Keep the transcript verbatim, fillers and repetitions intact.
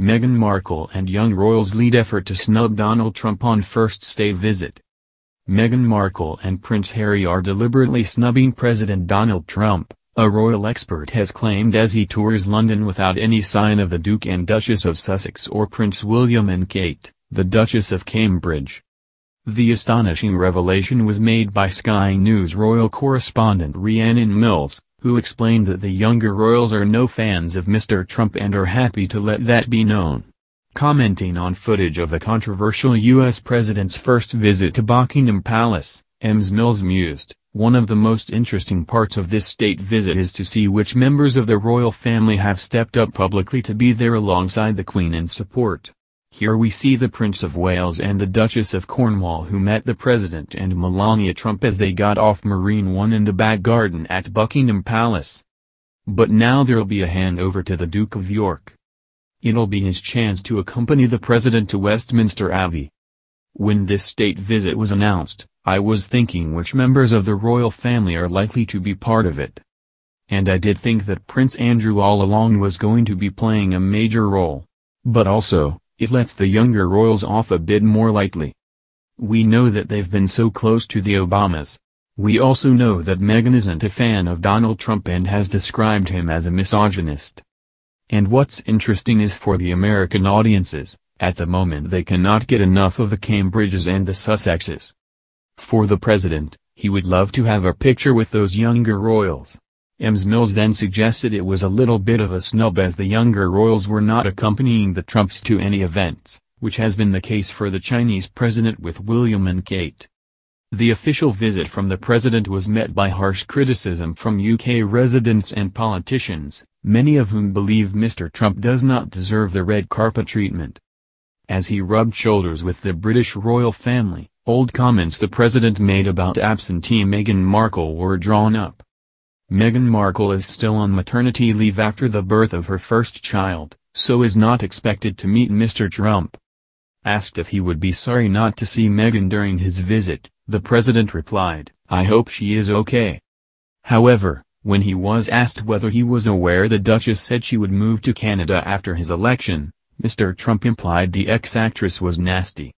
Meghan Markle and young royals lead effort to snub Donald Trump on first state visit. Meghan Markle and Prince Harry are deliberately snubbing President Donald Trump, a royal expert has claimed as he tours London without any sign of the Duke and Duchess of Sussex or Prince William and Kate, the Duchess of Cambridge. The astonishing revelation was made by Sky News royal correspondent Rhiannon Mills, who explained that the younger royals are no fans of Mister Trump and are happy to let that be known. Commenting on footage of the controversial U S president's first visit to Buckingham Palace, Ms Mills mused, "One of the most interesting parts of this state visit is to see which members of the royal family have stepped up publicly to be there alongside the Queen in support. Here we see the Prince of Wales and the Duchess of Cornwall who met the President and Melania Trump as they got off Marine One in the back garden at Buckingham Palace. But now there'll be a handover to the Duke of York. It'll be his chance to accompany the President to Westminster Abbey. When this state visit was announced, I was thinking which members of the royal family are likely to be part of it. And I did think that Prince Andrew all along was going to be playing a major role. But also, it lets the younger royals off a bit more lightly. We know that they've been so close to the Obamas. We also know that Meghan isn't a fan of Donald Trump and has described him as a misogynist. And what's interesting is for the American audiences, at the moment they cannot get enough of the Cambridges and the Sussexes. For the president, he would love to have a picture with those younger royals." Ms Mills then suggested it was a little bit of a snub as the younger royals were not accompanying the Trumps to any events, which has been the case for the Chinese president with William and Kate. The official visit from the president was met by harsh criticism from U K residents and politicians, many of whom believe Mister Trump does not deserve the red carpet treatment. As he rubbed shoulders with the British royal family, old comments the president made about absentee Meghan Markle were drawn up. Meghan Markle is still on maternity leave after the birth of her first child, so is not expected to meet Mister Trump. Asked if he would be sorry not to see Meghan during his visit, the president replied, "I hope she is okay." However, when he was asked whether he was aware the Duchess said she would move to Canada after his election, Mister Trump implied the ex-actress was nasty.